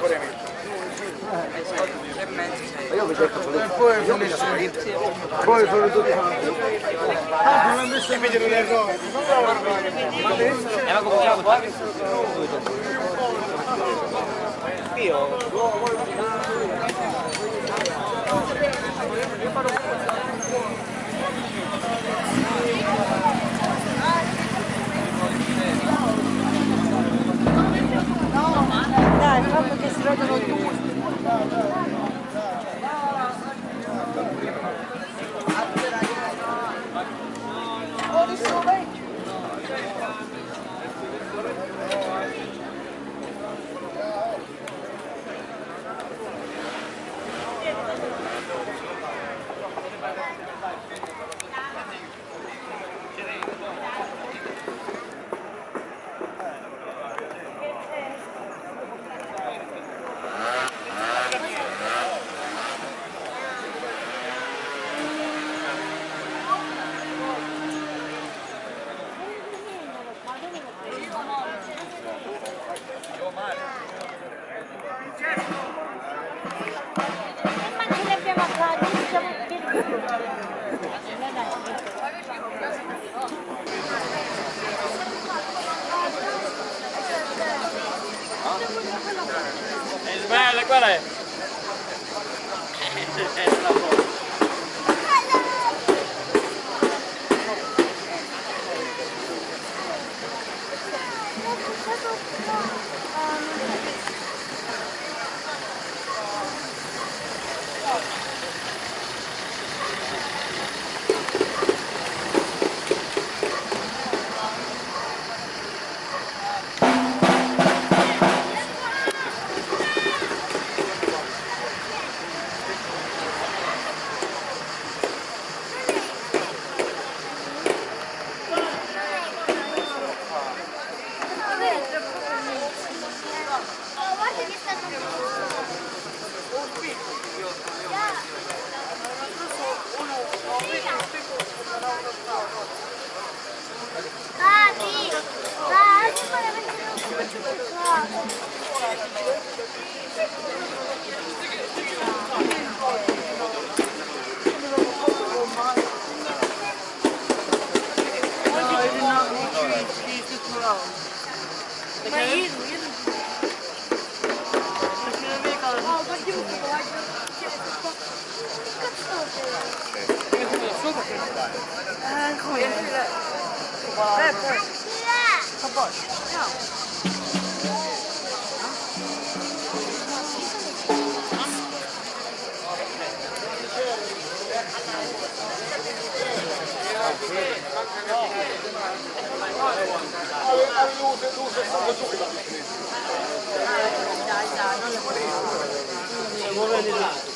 ancora in mezzo. Io vedo che poi sono nessuno. Poi sono tutti quanti. Ah, non è messo in mezzo un errore. Ma come lo fai? Io. Dai, proprio che si vedono tutti.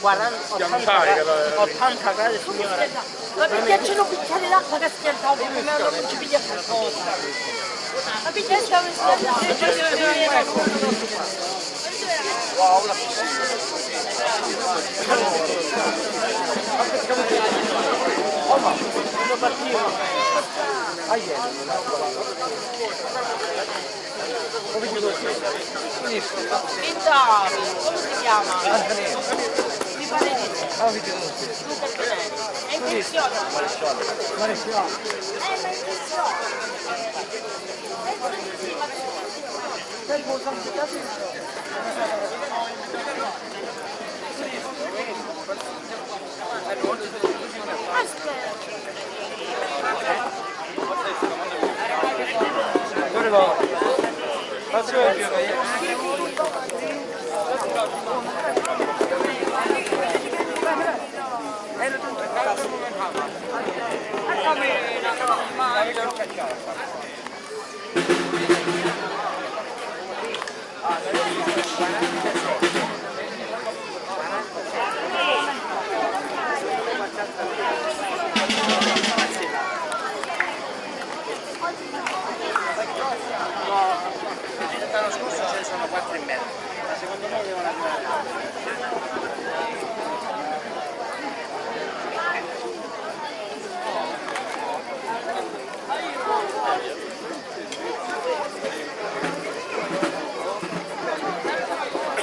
Guardano 80 gradi signora, ma perché c'è un bicchiere d'acqua che schiantava e non ci piglia per forza, ma perché stavo come si chiama? Ah, è infezione. Maresciallo. L'anno scorso ce ne sono 4,5, ma secondo me devono andare.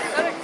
Thank you.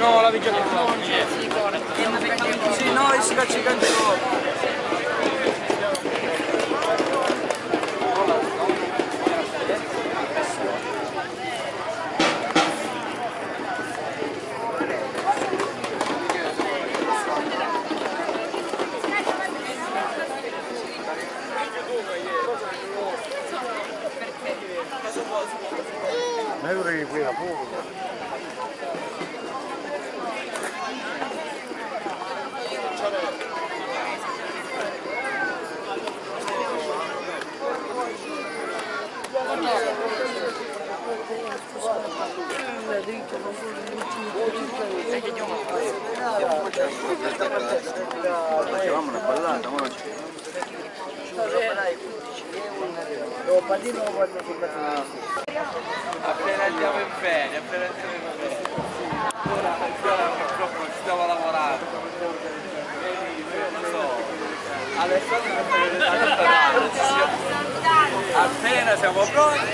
No, la vecchia che sì, no, si caccia canto. Facevamo una ballata, ma non ci appena andiamo bene. Ora purtroppo ci stiamo lavorando. Non so. Alessandro, appena siamo pronti.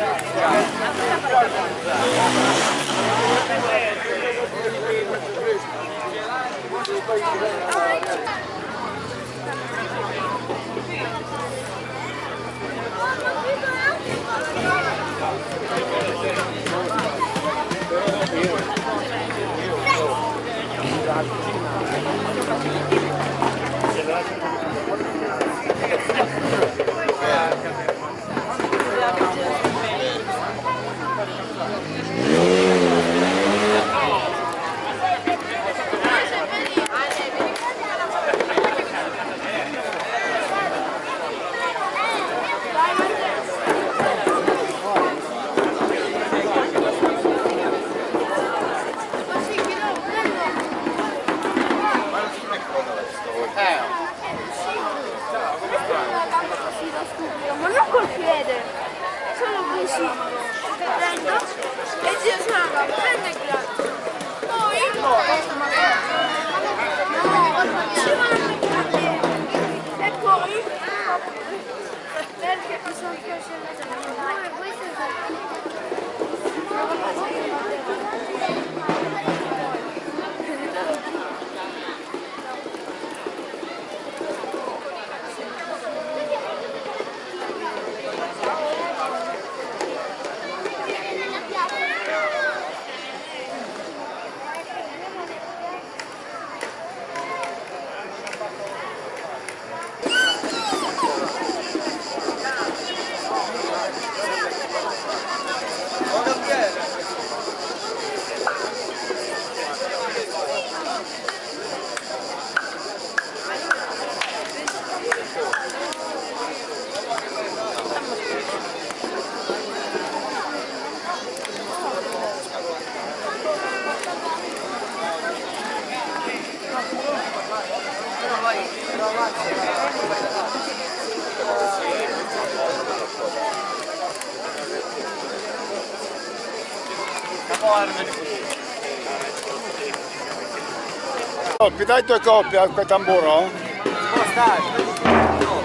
Coppi, dai tue coppie a quel tamburo? Stai, dai, io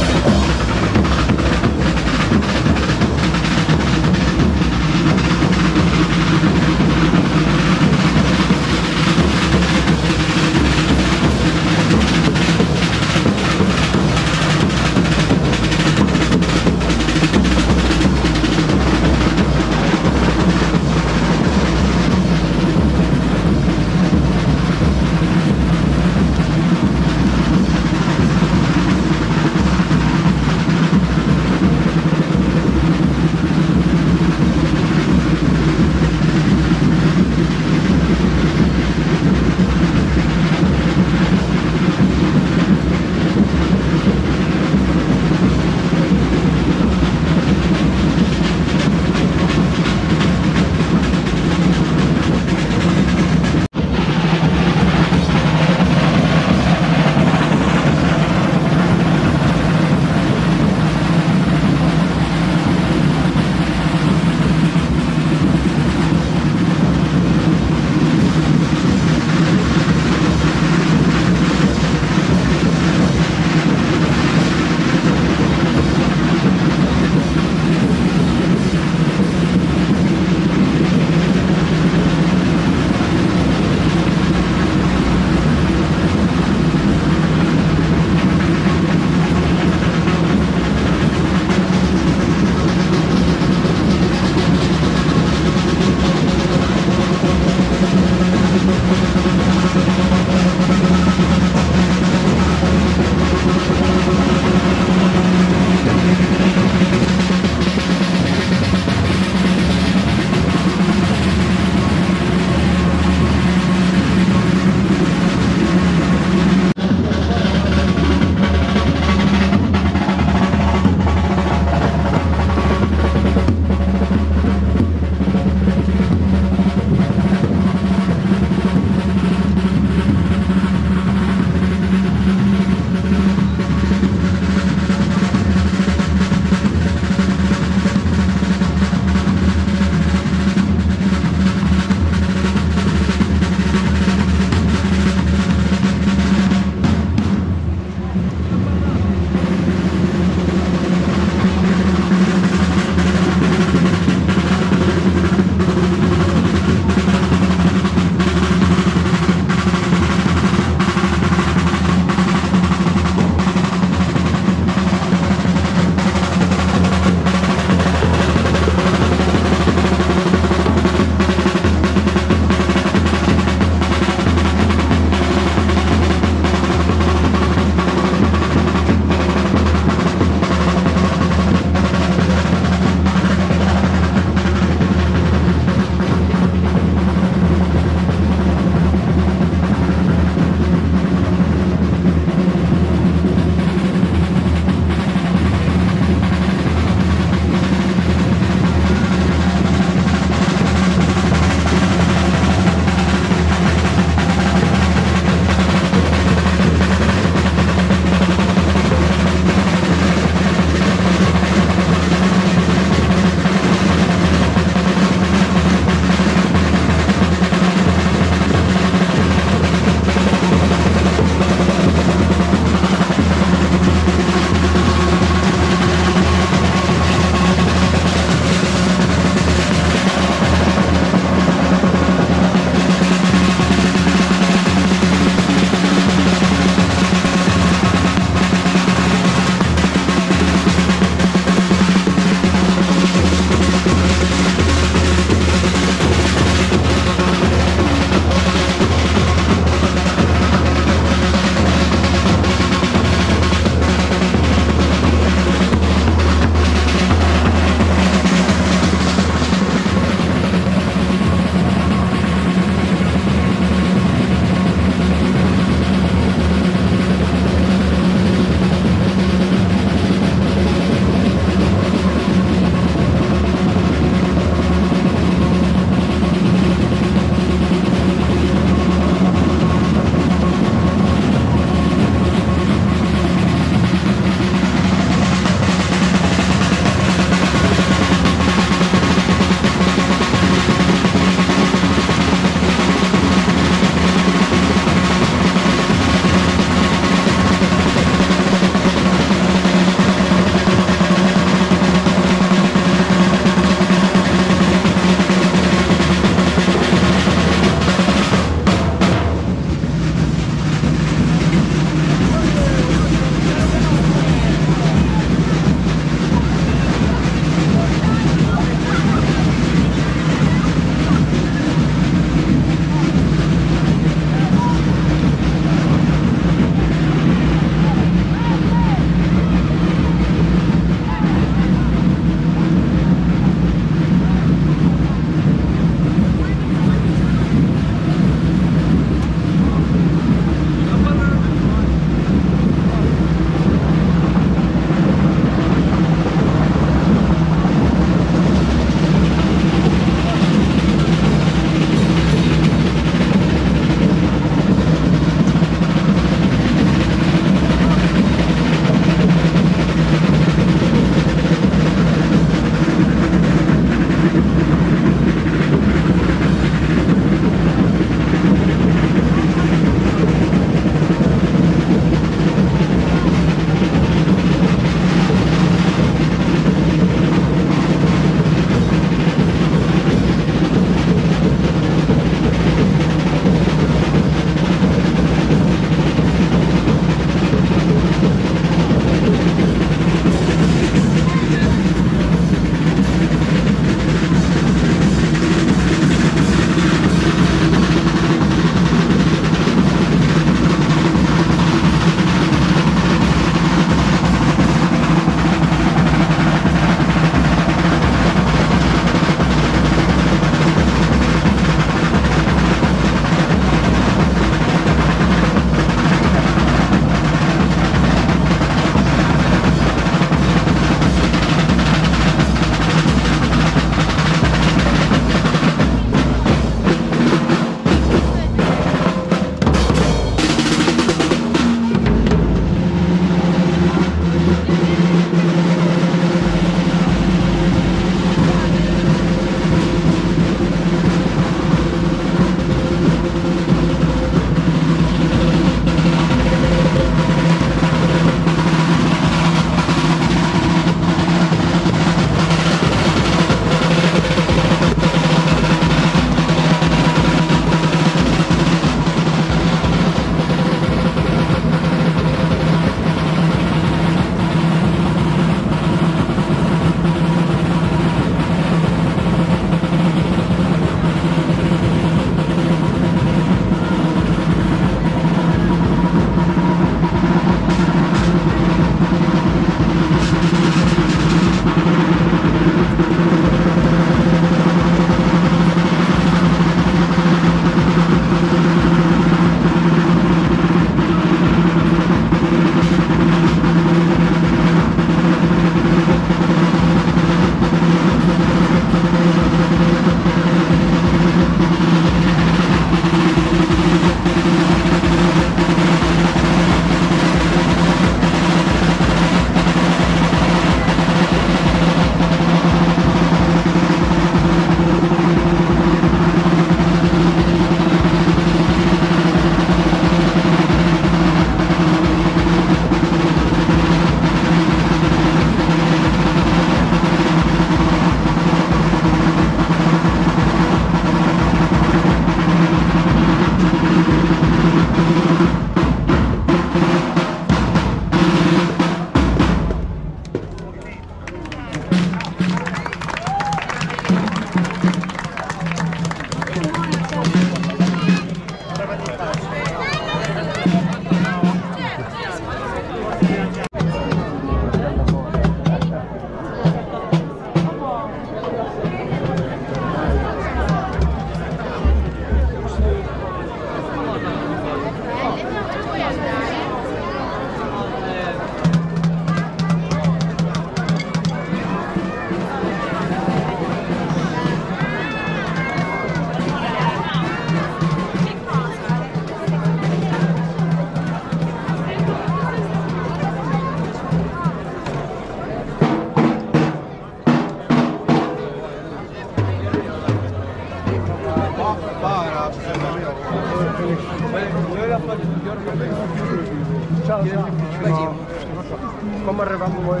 ¿Cómo arreglamos hoy?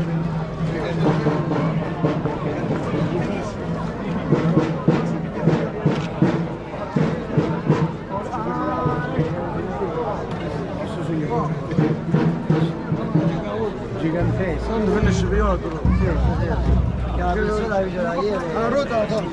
Gigante. Son de subió. La persona vio la nieve. La ruta la torre.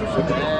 Yo creo que